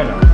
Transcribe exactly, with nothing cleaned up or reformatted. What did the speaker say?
Bueno.